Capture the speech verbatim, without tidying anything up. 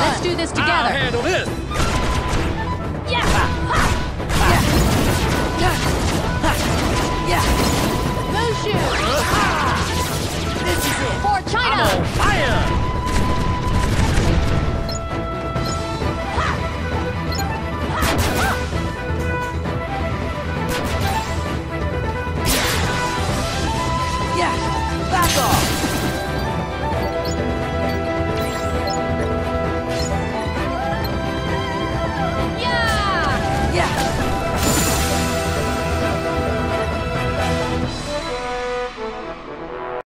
Let's do this together. I'll handle this.